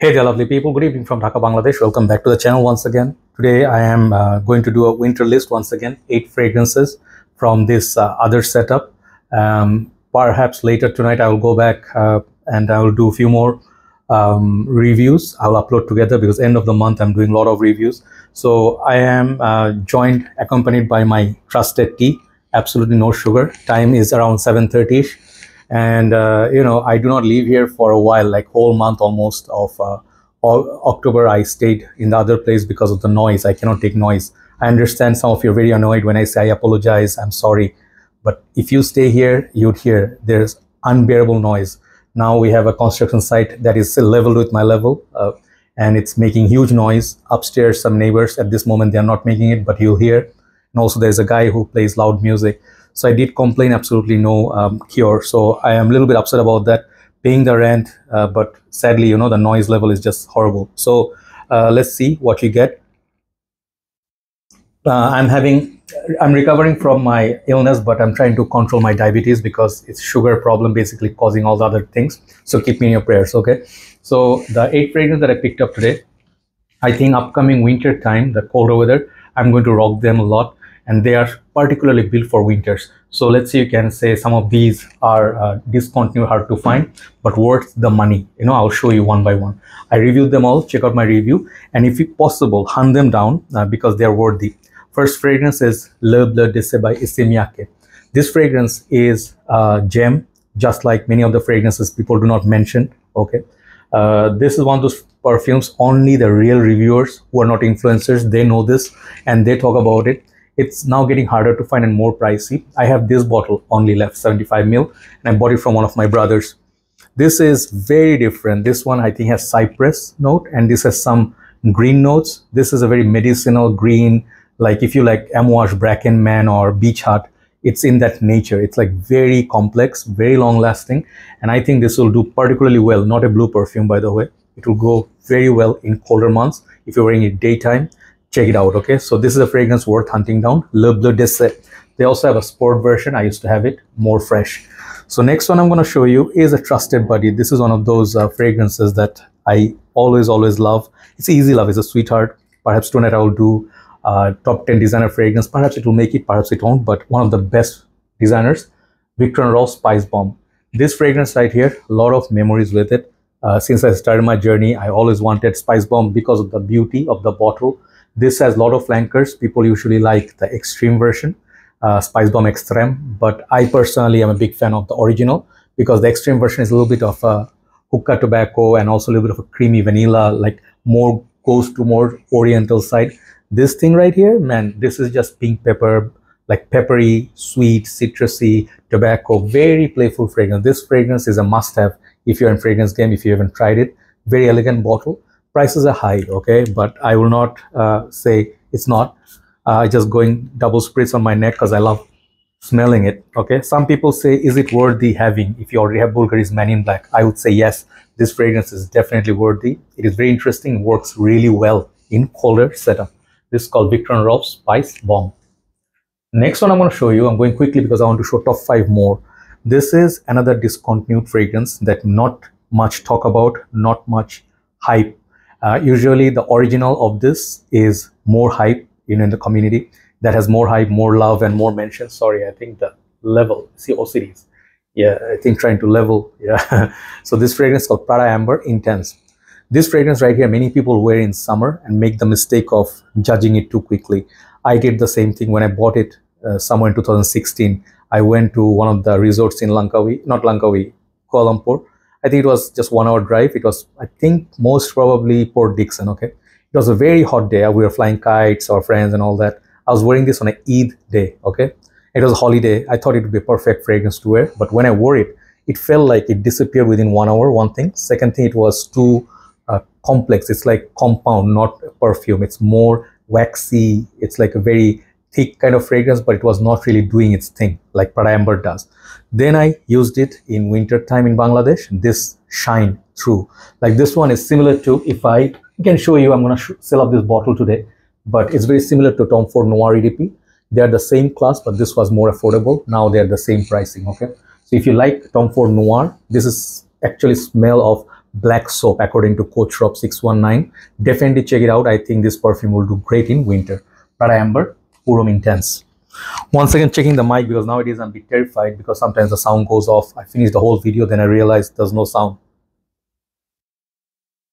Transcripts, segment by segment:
Hey there lovely people, good evening from Dhaka, Bangladesh. Welcome back to the channel once again. Today I am going to do a winter list once again, 8 fragrances from this other setup. Perhaps later tonight I will go back and I will do a few more reviews. I will upload together because end of the month I'm doing a lot of reviews. So I am accompanied by my trusted tea, absolutely no sugar. Time is around 7:30ish. And you know, I do not leave here for a while, like whole month almost of all October I stayed in the other place because of the noise. I cannot take noise. I understand some of you are very annoyed when I say I apologize, I'm sorry, but if you stay here you'd hear there's unbearable noise. Now we have a construction site that is level with my level and it's making huge noise upstairs. Some neighbors at this moment, they are not making it, but you'll hear. And also there's a guy who plays loud music. So I did complain, absolutely no cure. So I am a little bit upset about that, paying the rent, but sadly, you know, the noise level is just horrible. So let's see what you get. I'm recovering from my illness, but I'm trying to control my diabetes because it's sugar problem basically causing all the other things. So keep me in your prayers, okay? So the 8 fragrances that I picked up today, I think upcoming winter time, the colder weather, I'm going to rock them a lot. And they are particularly built for winters. So let's say you can say some of these are discontinued, hard to find, but worth the money. You know, I'll show you one by one. I reviewed them all, check out my review, and if possible, hunt them down because they are worthy. First fragrance is L'eau Bleue D'Issey by Issey Miyake. This fragrance is a gem, just like many of the fragrances people do not mention, okay? This is one of those perfumes, only the real reviewers who are not influencers, they know this and they talk about it. It's now getting harder to find and more pricey. I have this bottle only left, 75 ml, and I bought it from one of my brothers. This is very different. This one I think has cypress note and this has some green notes. This is a very medicinal green, like if you like Amouage, Bracken Man or Beach Hut, it's in that nature. It's like very complex, very long lasting, and I think this will do particularly well. Not a blue perfume, by the way. It will go very well in colder months. If you're wearing it daytime, check it out, okay? So this is a fragrance worth hunting down, L'eau Bleue D'Issey. They also have a sport version. I used to have it, more fresh. So next one I'm going to show you is a trusted buddy. This is one of those fragrances that I always love. It's easy love, it's a sweetheart. Perhaps tonight I will do top 10 designer fragrance. Perhaps it will make it, perhaps it won't, but one of the best designers, Victor and Rolf, Spice Bomb. This fragrance right here, a lot of memories with it. Since I started my journey, I always wanted Spice Bomb because of the beauty of the bottle. This has a lot of flankers. People usually like the extreme version, Spice Bomb Extreme, but I personally am a big fan of the original because the extreme version is a little bit of a hookah tobacco and also a little bit of a creamy vanilla, like more goes to more oriental side. This thing right here, man, this is just pink pepper, like peppery, sweet, citrusy, tobacco, very playful fragrance. This fragrance is a must-have if you're in fragrance game, if you haven't tried it. Very elegant bottle. Prices are high, okay, but I will not say it's not. Just going double spritz on my neck because I love smelling it, okay. Some people say, is it worthy having if you already have Bulgari's Man in Black? I would say yes, this fragrance is definitely worthy. It is very interesting, works really well in colder setup. This is called Victor and Rolf Spice Bomb. Next one I'm going to show you, I'm going quickly because I want to show top 5 more. This is another discontinued fragrance that not much talk about, not much hype. Usually the original of this is more hype, you know, in the community that has more hype, more love and more mentions. Sorry, I think the level, see OCDs. Yeah, I think trying to level, yeah. So this fragrance called Prada Amber Intense. This fragrance right here, many people wear in summer and make the mistake of judging it too quickly. I did the same thing when I bought it somewhere in 2016. I went to one of the resorts in Kuala Lumpur. I think it was just 1 hour drive. It was, I think, most probably Port Dickson, okay? It was a very hot day. We were flying kites, our friends and all that. I was wearing this on an Eid day, okay? It was a holiday. I thought it would be a perfect fragrance to wear. But when I wore it, it felt like it disappeared within 1 hour, one thing. Second thing, it was too complex. It's like compound, not perfume. It's more waxy. It's like a very thick kind of fragrance, but it was not really doing its thing like Prada Amber does. Then I used it in winter time in Bangladesh. This shine through. Like this one is similar to, if I can show you, I'm going to sell up this bottle today, but it's very similar to Tom Ford Noir EDP. They are the same class, but this was more affordable. Now they are the same pricing, okay? So if you like Tom Ford Noir, this is actually smell of black soap according to Coachtrop 619. Definitely check it out. I think this perfume will do great in winter. Prada Amber Pour Homme Intense. Once again checking the mic, because nowadays I'm a bit terrified because sometimes the sound goes off. I finished the whole video, then I realized there's no sound.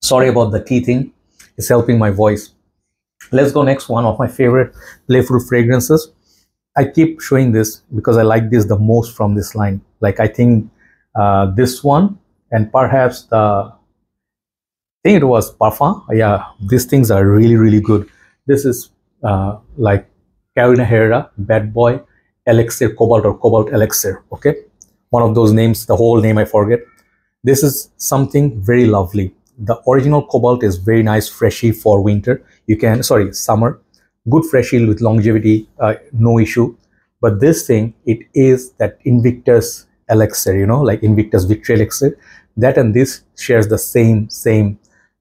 Sorry about the key thing. It's helping my voice. Let's go next, one of my favorite playful fragrances. I keep showing this because I like this the most from this line. Like I think this one and perhaps the, I think it was Parfum. Yeah, these things are really, really good. This is like Carolina Herrera, Bad Boy, Elixir, Cobalt or Cobalt Elixir. Okay, one of those names, the whole name I forget. This is something very lovely. The original Cobalt is very nice, freshy for winter. You can, sorry, summer. Good freshy with longevity, no issue. But this thing, it is that Invictus Elixir, you know, like Invictus Victory Elixir. That and this shares the same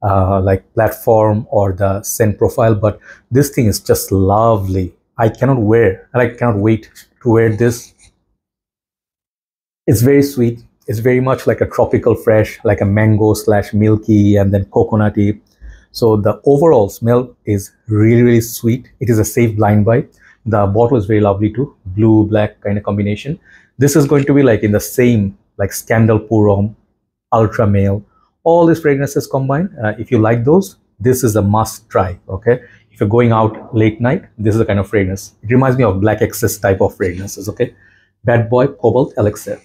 like platform or the scent profile. But this thing is just lovely. I cannot wear, and I cannot wait to wear this. It's very sweet. It's very much like a tropical fresh, like a mango / milky and then coconutty. So the overall smell is really, really sweet. It is a safe blind buy. The bottle is very lovely too, blue, black kind of combination. This is going to be like in the same, like Scandal Pour Homme, Ultra Male. All these fragrances combined, if you like those, this is a must try, okay? If you're going out late night, this is the kind of fragrance. It reminds me of Black Excess type of fragrances, okay? Bad Boy Cobalt Elixir.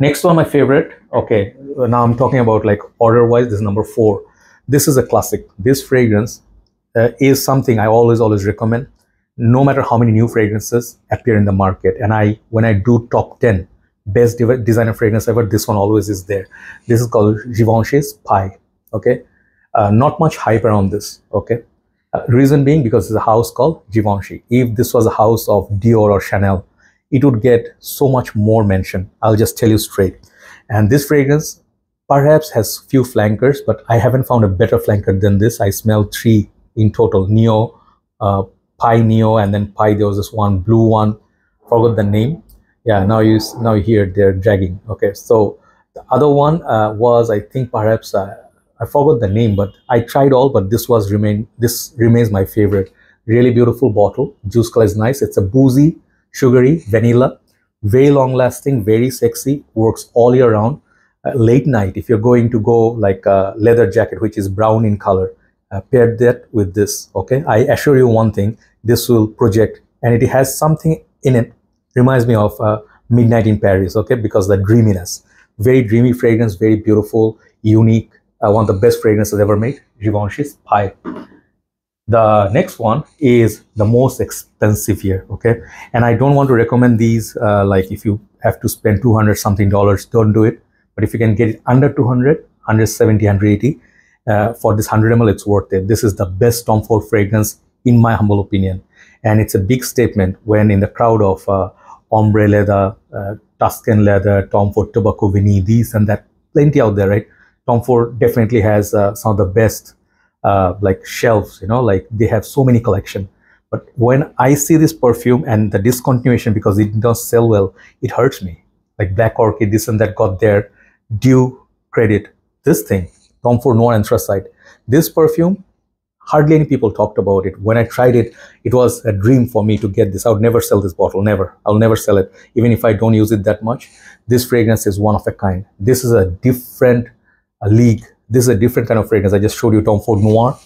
Next one, my favorite. Okay, now I'm talking about like order wise. This is number 4. This is a classic. This fragrance is something I always recommend, no matter how many new fragrances appear in the market. And when I do top 10 best designer fragrance ever, this one always is there. This is called Givenchy's Pi. Okay, not much hype around this. Okay, reason being because it's a house called Givenchy. If this was a house of Dior or Chanel, it would get so much more mention. I'll just tell you straight. And this fragrance perhaps has few flankers, but I haven't found a better flanker than this. I smelled 3 in total, Neo, Pi Neo, and then Pi, there was this one blue one, forgot the name. Yeah, now you hear they're dragging. Okay, so the other one was, I think perhaps, I forgot the name, but I tried all, but this remains my favorite. Really beautiful bottle, juice color is nice. It's a boozy, sugary vanilla, very long lasting, very sexy, works all year round. Late night, if you're going to go like a leather jacket which is brown in color, paired that with this. Okay, I assure you one thing, this will project, and it has something in it, reminds me of Midnight in Paris. Okay, because the dreaminess, very dreamy fragrance, very beautiful, unique, one of the best fragrances ever made, Givenchy's Pi. The next one is the most expensive here, okay? And I don't want to recommend these, like if you have to spend $200 something, don't do it. But if you can get it under 200, 170, 180, for this 100 ml, it's worth it. This is the best Tom Ford fragrance in my humble opinion. And it's a big statement when in the crowd of Ombre Leather, Tuscan Leather, Tom Ford Tobacco Vintage, these and that, plenty out there, right? Tom Ford definitely has some of the best like shelves, you know, like they have so many collection. But when I see this perfume and the discontinuation because it does sell well, it hurts me. Like Black Orchid, this and that got their due credit. This thing, Tom Ford Noir Anthracite, this perfume, hardly any people talked about it. When I tried it, it was a dream for me to get this. I would never sell this bottle, never. I'll never sell it, even if I don't use it that much. This fragrance is one of a kind. This is a different league. This is a different kind of fragrance. I just showed you Tom Ford Noir.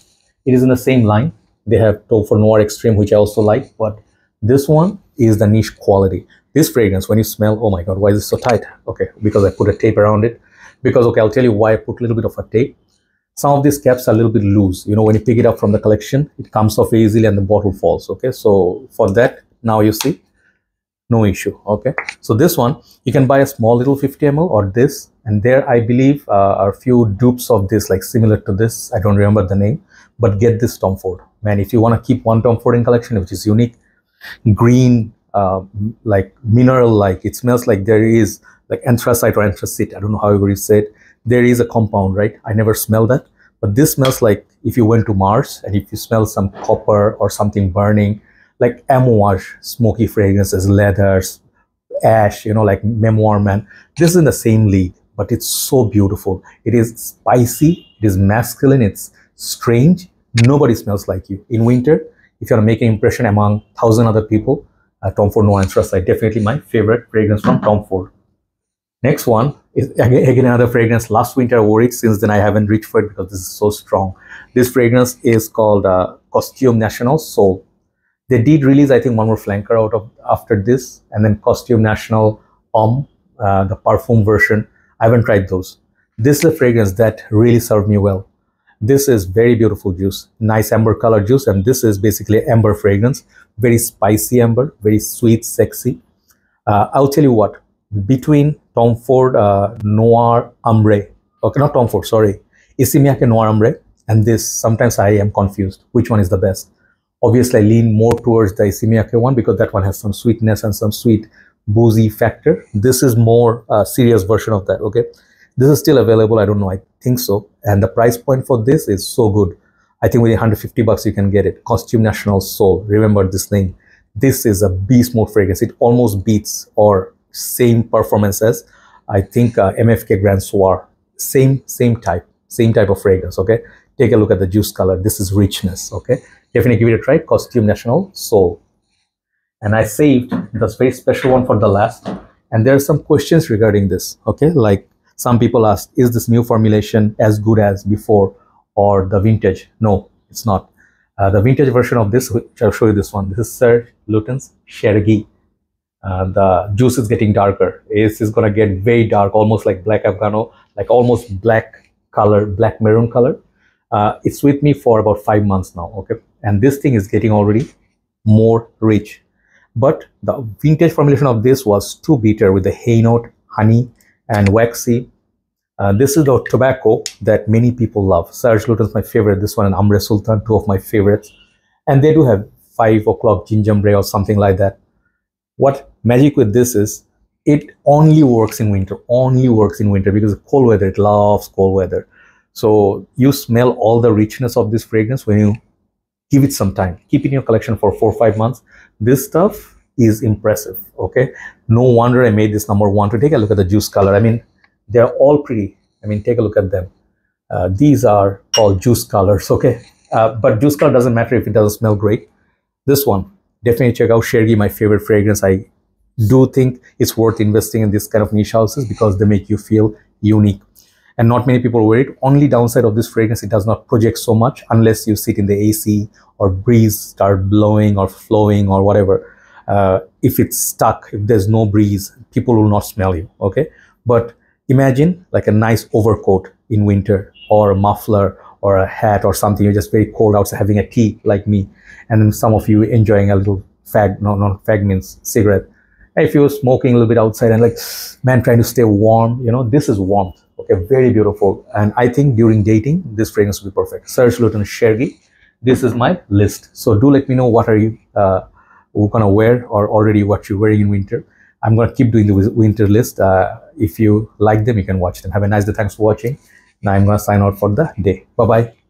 It is in the same line. They have Tom Ford Noir Extreme, which I also like. But this one is the niche quality. This fragrance, when you smell, oh my God, why is it so tight? Okay, because I put a tape around it. Because, okay, I'll tell you why I put a little bit of a tape. Some of these caps are a little bit loose. You know, when you pick it up from the collection, it comes off easily and the bottle falls. Okay, so for that, now you see, no issue. Okay, so this one, you can buy a small little 50 ml or this. And there, I believe, are a few dupes of this, like similar to this. I don't remember the name, but get this Tom Ford. Man, if you want to keep one Tom Ford in collection, which is unique, green, like mineral-like. It smells like there is like anthracite or anthracite. I don't know how you say it. There is a compound, right? I never smell that. But this smells like if you went to Mars and if you smell some copper or something burning, like Amouage, smoky fragrances, leathers, ash, you know, like Memoir Man. This is in the same league. but it's so beautiful. It is spicy, it is masculine, it's strange. Nobody smells like you. In winter, if you want to make an impression among 1,000 other people, Tom Ford Noir Anthracite, definitely my favorite fragrance from Tom Ford. Next one is again another fragrance. Last winter I wore it, since then I haven't reached for it because this is so strong. This fragrance is called Costume National Soul. They did release, I think, one more flanker out of after this, and then Costume National Homme, the perfume version. I haven't tried those. This is a fragrance that really served me well. This is very beautiful juice, nice amber color juice, and this is basically amber fragrance, very spicy amber, very sweet, sexy. I'll tell you what, between Tom Ford Noir Ambre, okay, not Tom Ford, sorry, Issey Miyake Noir Ambre, and this, sometimes I am confused which one is the best. Obviously, I lean more towards the Issey Miyake one because that one has some sweetness and some sweet boozy factor. This is more serious version of that, okay? This is still available, I don't know, I think so. And the price point for this is so good. I think with $150 you can get it. Costume National Soul, remember this name. This is a beast mode fragrance. It almost beats or same performance as, I think, MFK Grand Soir. Same type of fragrance, okay? Take a look at the juice color. This is richness, okay? Definitely give it a try, Costume National Soul. And I saved this very special one for the last. And there are some questions regarding this, okay? Like, some people ask, is this new formulation as good as before or the vintage? No, it's not. The vintage version of this, which I'll show you this one. This is Serge Lutens Chergui. The juice is getting darker. It's going to get very dark, almost like black Afghano, like almost black color, black maroon color. It's with me for about 5 months now, okay? And this thing is getting already more rich. But the vintage formulation of this was too bitter with the hay note, honey, and waxy. This is the tobacco that many people love. Serge Lutens, my favorite. This one and Ambre Sultan, two of my favorites. And they do have 5 o'clock gingembre or something like that. What magic with this is, it only works in winter. Only works in winter because of cold weather. It loves cold weather. So you smell all the richness of this fragrance when you give it some time. Keep it in your collection for 4 or 5 months. This stuff is impressive, okay? No wonder I made this #1. Take a look at the juice color. I mean, they're all pretty. I mean, take a look at them. These are all juice colors, okay? But juice color doesn't matter if it doesn't smell great. This one, definitely check out Chergui, my favorite fragrance. I do think it's worth investing in this kind of niche houses because they make you feel unique. And not many people wear it. Only downside of this fragrance, it does not project so much unless you sit in the AC or breeze start blowing or flowing or whatever. If it's stuck, if there's no breeze, people will not smell you, okay? But imagine like a nice overcoat in winter or a muffler or a hat or something. You're just very cold outside having a tea like me, and some of you enjoying a little fag, no, not fag means cigarette. And if you're smoking a little bit outside and like, man, trying to stay warm, you know, this is warmth, okay? Very beautiful. And I think during dating, this fragrance will be perfect. Serge Lutens Chergui, this is my list. So do let me know what are you, we're gonna wear or already what you're wearing in winter. I'm gonna keep doing the winter list. If you like them, you can watch them. Have a nice day. Thanks for watching. Now I'm gonna sign out for the day. Bye bye.